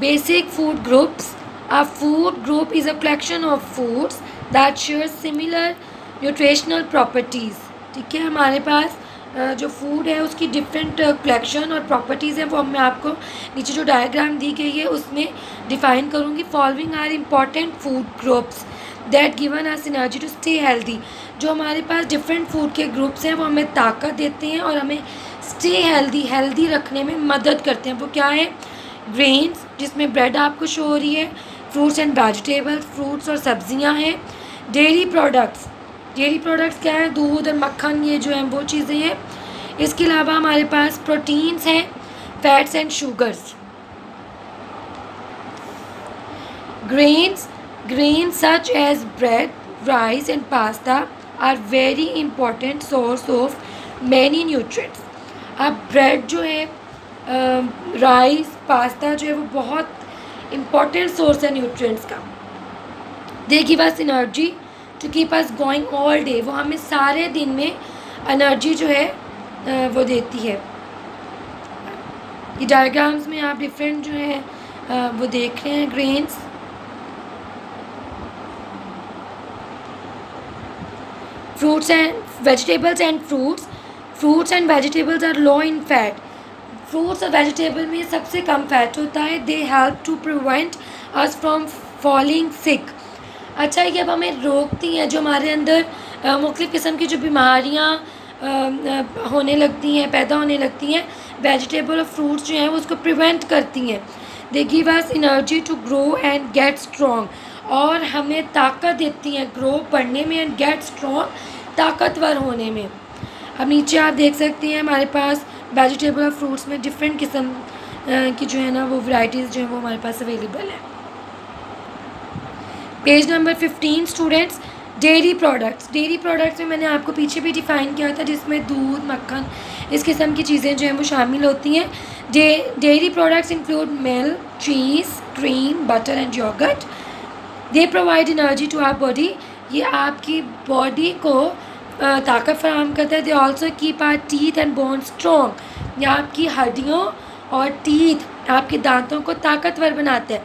Basic food groups. A food group is a collection of foods that share similar nutritional properties. ठीक है, हमारे पास जो food है उसकी डिफरेंट कलेक्शन और प्रॉपर्टीज़ हैं वो मैं आपको नीचे जो डायग्राम दी गई है उसमें डिफ़ाइन करूँगी. Following are important food groups that given us energy to stay healthy. जो हमारे पास डिफरेंट फूड के ग्रुप्स हैं वो हमें ताकत देते हैं और हमें स्टे हेल्दी रखने में मदद करते हैं. वो क्या है? ग्रेन्स, जिसमें ब्रेड आपको शो हो रही है, फ्रूट्स एंड वेजिटेबल्स, फ्रूट्स और सब्जियां हैं. डेयरी प्रोडक्ट्स क्या है? दूध और मक्खन, ये जो है वो चीज़ें हैं. इसके अलावा हमारे पास प्रोटीन्स हैं, fats and sugars. Grains such as bread, rice and pasta are very important source of many nutrients. अब ब्रेड जो है, राइस, पास्ता जो है वो बहुत इम्पॉर्टेंट सोर्स है न्यूट्रिएंट्स का. They give us energy to keep us going all day. वो हमें सारे दिन में एनर्जी जो है वो देती है. ये डायग्राम्स में आप डिफरेंट जो है वो देख रहे हैं grains. Fruits and vegetables are low in fat. Fruits और वेजिटेबल में सबसे कम फैट होता है. They help to prevent us from falling sick. अच्छा, ये अब हमें रोकती हैं जो हमारे अंदर मुख्तलिफ़ किस्म की जो बीमारियाँ होने लगती हैं, पैदा होने लगती हैं. वेजिटेबल और फ्रूट्स जो हैं वो उसको प्रिवेंट करती हैं. They give us energy to grow and get strong. और हमें ताकत देती हैं ग्रो करने में एंड गेट स्ट्रॉन्ग, ताकतवर होने में. अब नीचे आप देख सकते हैं हमारे पास वेजिटेबल और फ्रूट्स में डिफरेंट किस्म की जो है ना वो वैरायटीज़ जो है वो हमारे पास अवेलेबल है. Page number 15 students, dairy products में मैंने आपको पीछे भी डिफ़ाइन किया था जिसमें दूध, मक्खन, इस किस्म की चीज़ें जो हैं वो शामिल होती हैं. Dairy products include milk, cheese, cream, butter and yogurt. They provide energy to our body. ये आपकी बॉडी को ताकत फराहम करता है. They also keep our teeth and bone strong. या आपकी हड्डियों और टीथ, आपके दांतों को ताकतवर बनाते हैं.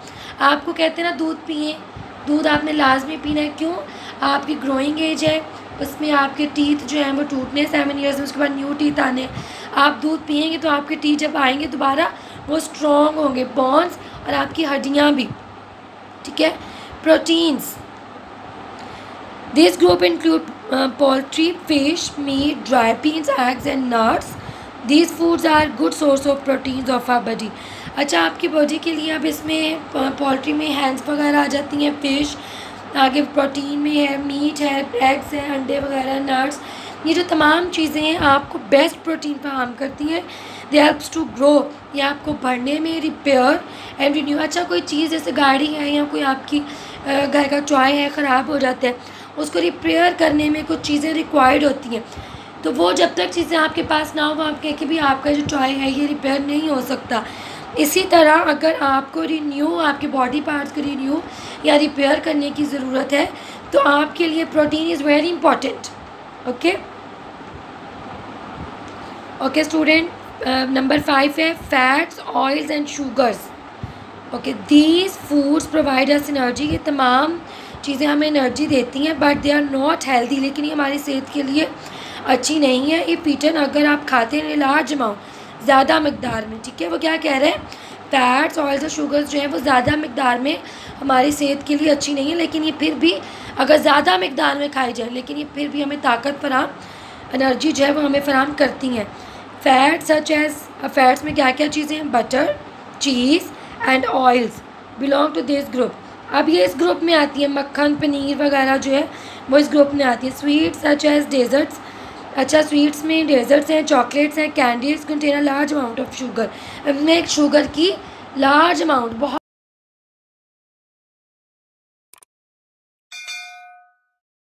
आपको कहते हैं ना दूध पिए, दूध आपने लाजमी पीना है. क्यों? आपकी ग्रोइंग एज है, उसमें आपके टीथ जो हैं वो टूटने 7 ईयर्स में, उसके बाद न्यू टीथ आने. आप दूध पिएंगे तो आपके टीथ जब आएंगे दोबारा वो स्ट्रॉन्ग होंगे, बोन्स और आपकी हड्डियाँ भी. ठीक है. Proteins, this group include poultry, fish, meat, dry beans, eggs and nuts. These foods are good source of proteins of our body. अच्छा, आपकी बॉडी के लिए अब इसमें पोल्ट्री में हैंड्स वगैरह आ जाती हैं, फिश, आगे प्रोटीन में है, मीट है, एग्स है, अंडे वगैरह, नट्स. ये जो तमाम चीज़ें हैं आपको बेस्ट प्रोटीन फराहम करती हैं. दे हेल्प्स टू ग्रो, ये आपको बढ़ने में, रिपेयर एंड रिन्यू. अच्छा, कोई चीज़ जैसे गाड़ी है या कोई आपकी घर का टॉय है, ख़राब हो जाता है, उसको रिपेयर करने में कुछ चीज़ें रिक्वायर्ड होती हैं. तो वो जब तक चीज़ें आपके पास ना हो, आप कहें कि भी आपका जो टॉय है ये रिपेयर नहीं हो सकता. इसी तरह अगर आपको रिन्यू, आपके बॉडी पार्ट्स को रिन्यू या रिपेयर करने की ज़रूरत है तो आपके लिए protein is very important. Okay student, number 5 है fats, oils and sugars. Okay, these foods provide us energy. ये तमाम चीज़ें हमें एनर्जी देती हैं but they are not healthy. लेकिन ये हमारी सेहत के लिए अच्छी नहीं है. ये पीटन अगर आप खाते हैं लार्ज अमाउंट, ज़्यादा मकदार में. ठीक है, वो क्या कह रहे हैं? फैट्स, ऑयल्स और शुगर्स जो हैं वो ज़्यादा मकदार में हमारी सेहत के लिए अच्छी नहीं है. लेकिन ये फिर भी अगर ज़्यादा मकदार में खाई जाए, लेकिन ये फिर भी हमें ताकत फराहम, एनर्जी जो है वो हमें फराहम करती हैं. फैट्स सच एज, फैट्स में क्या क्या चीज़ें हैं? Butter, cheese and oils belong to this group. अब ये इस ग्रुप में आती है. मक्खन, पनीर वगैरह जो है वो इस ग्रुप में आती है. Sweets such as desserts. अच्छा, स्वीट्स में डेजर्ट्स हैं, चॉकलेट्स हैं, candies contain a large amount of sugar. इनमें एक शुगर की लार्ज अमाउंट, बहुत